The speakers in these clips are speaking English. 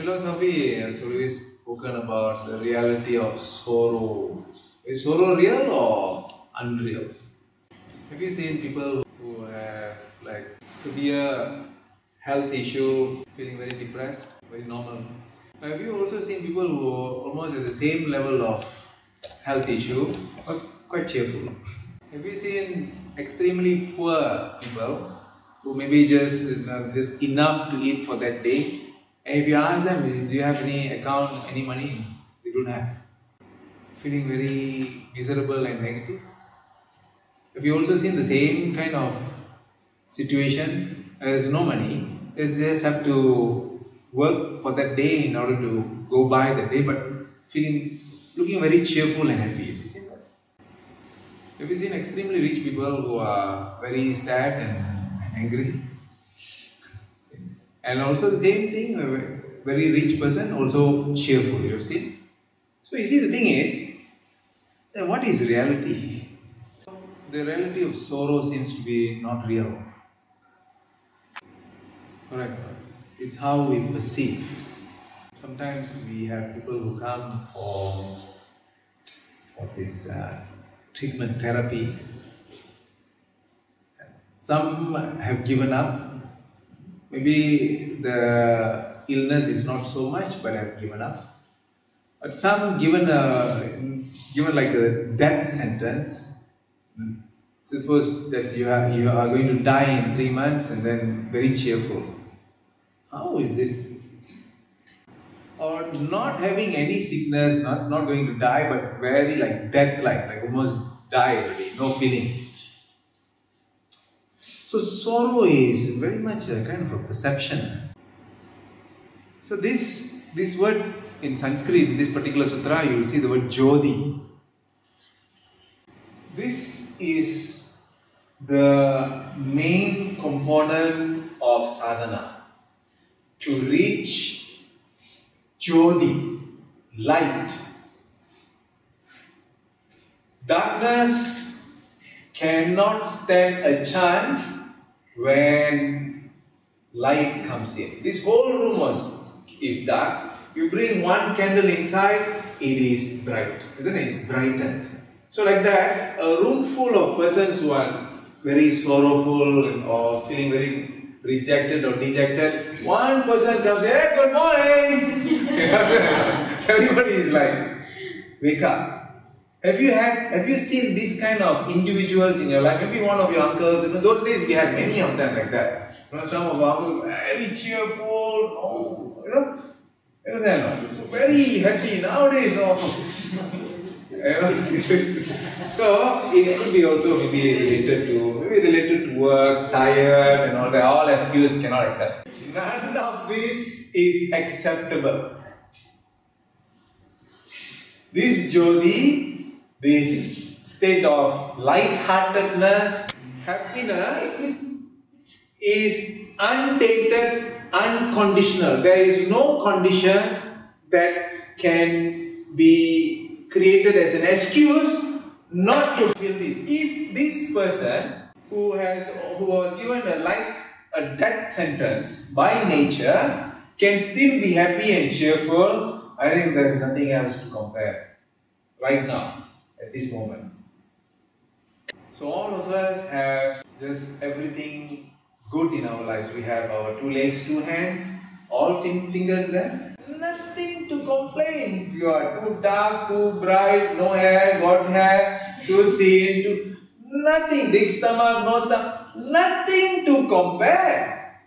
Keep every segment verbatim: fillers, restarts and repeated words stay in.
philosophy has always spoken about the reality of sorrow. Is sorrow real or unreal? Have you seen people who have like severe health issue, feeling very depressed, very normal? Have you also seen people who are almost at the same level of health issue are quite cheerful? Have you seen extremely poor people who maybe just, you know, just enough to eat for that day? And if you ask them, do you have any account, any money? They don't have. Feeling very miserable and negative. Have you also seen the same kind of situation? There's no money, they just have to work for that day in order to go by the day, but feeling, looking very cheerful and happy. Have you seen that? Have you seen extremely rich people who are very sad and angry? And also the same thing, a very rich person also cheerful, you have seen. So you see, the thing is, what is reality? The reality of sorrow seems to be not real. Correct. It's how we perceive. Sometimes we have people who come for, for this uh, treatment therapy. Some have given up. Maybe the illness is not so much, but have given up. But some given a given like a death sentence. Suppose that you are you are going to die in three months, and then very cheerful. How is it? Or not having any sickness, not not going to die, but very like death-like, like almost die already, no feeling. So sorrow is very much a kind of a perception. So this, this word in Sanskrit, in this particular sutra, you will see the word Jyoti. This is the main component of sadhana. To reach Jyoti, light. Darkness cannot stand a chance when light comes in. This whole room was if dark. You bring one candle inside, it is bright, isn't it? It's brightened. So like that, a room full of persons who are very sorrowful or feeling very rejected or dejected, one person comes, hey, good morning! So everybody is like, wake up. Have you had, have you seen these kind of individuals in your life? Maybe one of your uncles, you know, those days we had many of them like that. You know, some of our uncles very cheerful, oh, you know, so very happy nowadays. Oh. You know? So it could be also maybe related to maybe related to work, tired, and all that. All excuses cannot accept. None of this is acceptable. This Jyoti, this state of light-heartedness, happiness is untainted, unconditional. There is no conditions that can be created as an excuse not to feel this. If this person who has, who was given a life, a death sentence by nature, can still be happy and cheerful, I think there is nothing else to compare right now. At this moment. So all of us have just everything good in our lives. We have our two legs, two hands, all fingers there. Nothing to complain. If you are too dark, too bright, no hair, got hair, too thin, too... nothing. Big stomach, no stomach, nothing to compare.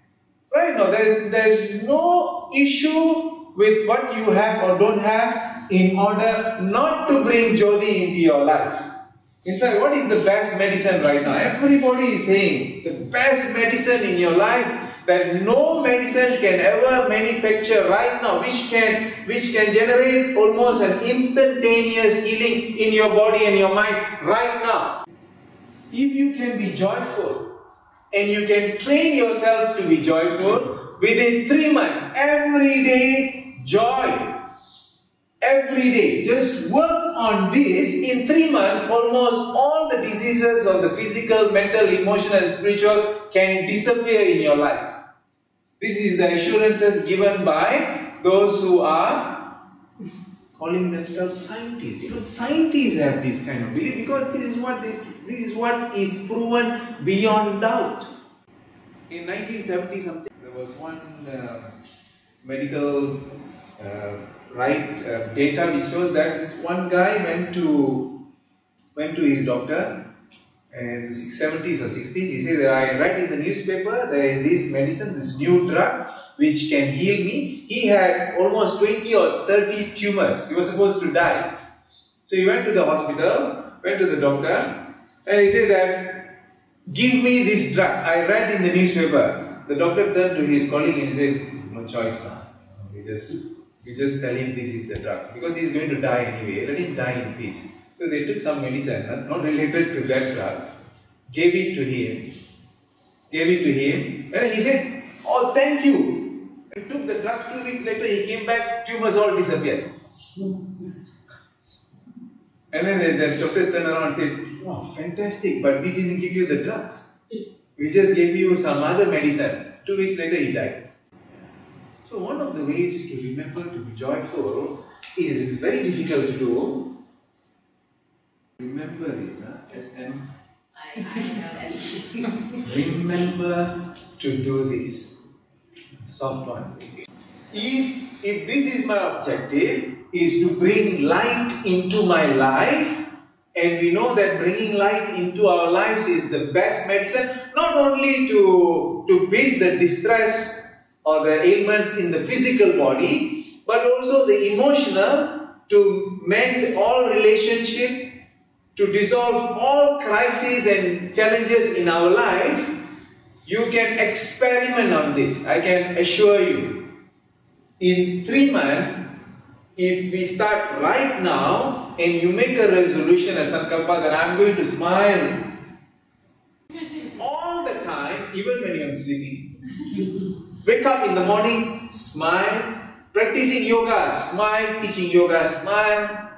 Right now, there is, there is no issue with what you have or don't have, in order not to bring Jyoti into your life. In fact, what is the best medicine right now? Everybody is saying the best medicine in your life that no medicine can ever manufacture right now, which can, which can generate almost an instantaneous healing in your body and your mind right now. If you can be joyful and you can train yourself to be joyful, within three months, every day, joy. Every day, just work on this. In three months, almost all the diseases of the physical, mental, emotional and spiritual can disappear in your life. This is the assurances given by those who are calling themselves scientists. You know, scientists have this kind of belief because this is what this this is what is proven beyond doubt. In nineteen seventy something, there was one uh, medical uh, right uh, data which shows that this one guy went to went to his doctor. In the seventies or sixties, he said that I read in the newspaper there is this medicine, this new drug which can heal me. He had almost twenty or thirty tumors. He was supposed to die. So he went to the hospital, went to the doctor, and he said that give me this drug. I read in the newspaper. The doctor turned to his colleague and said, no choice now. We just, we just tell him this is the drug because he's going to die anyway. Let him die in peace. So they took some medicine, not related to that drug, gave it to him, gave it to him, and he said, oh, thank you. He took the drug, two weeks later, he came back, tumors all disappeared. And then the, the doctors turned around and said, oh, fantastic, but we didn't give you the drugs. We just gave you some other medicine. Two weeks later, he died. So one of the ways to remember to be joyful is very difficult to do. Remember this, huh? Yes, and I, I know that. Remember to do this. Soft one. If, if this is my objective, is to bring light into my life, and we know that bringing light into our lives is the best medicine, not only to, to beat the distress or the ailments in the physical body, but also the emotional, to mend all relationships, to dissolve all crises and challenges in our life. You can experiment on this. I can assure you, in three months, if we start right now and you make a resolution as Sankalpa that I'm going to smile all the time, even when I'm sleeping. Wake up in the morning, smile. Practicing yoga, smile. Teaching yoga, smile.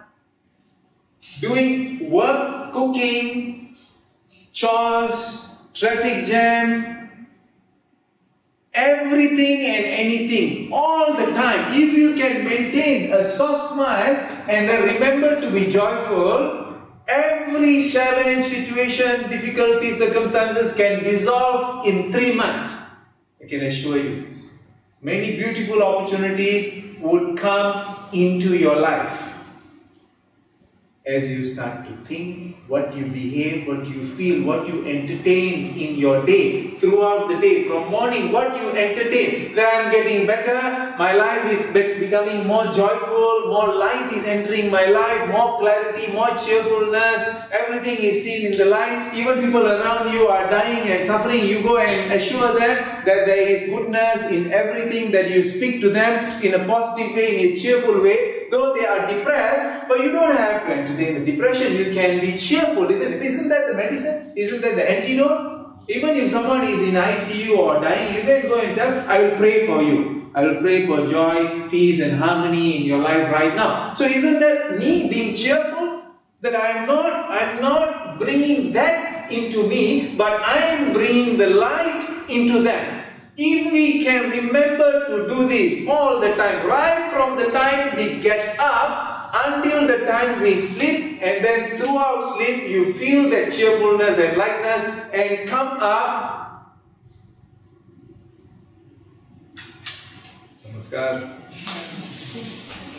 Doing work, cooking, chores, traffic jam, everything and anything, all the time. If you can maintain a soft smile and then remember to be joyful, every challenge, situation, difficulty, circumstances can dissolve in three months. I can assure you this. Many beautiful opportunities would come into your life. As you start to think, what you behave, what you feel, what you entertain in your day, throughout the day, from morning, what you entertain, that I am getting better, my life is be becoming more joyful, more light is entering my life, more clarity, more cheerfulness, everything is seen in the light, even people around you are dying and suffering, you go and assure them that there is goodness in everything that you speak to them, in a positive way, in a cheerful way. Though they are depressed, but you don't have to entertain the depression, you can be cheerful, isn't it? Isn't that the medicine? Isn't that the antidote? Even if someone is in I C U or dying, you can go and say, I will pray for you. I will pray for joy, peace and harmony in your life right now. So isn't that me being cheerful? That I am not, I am not bringing that into me, but I am bringing the light into them. If we can remember to do this all the time, right from the time we get up until the time we sleep, and then throughout sleep you feel that cheerfulness and lightness and come up. Namaskar.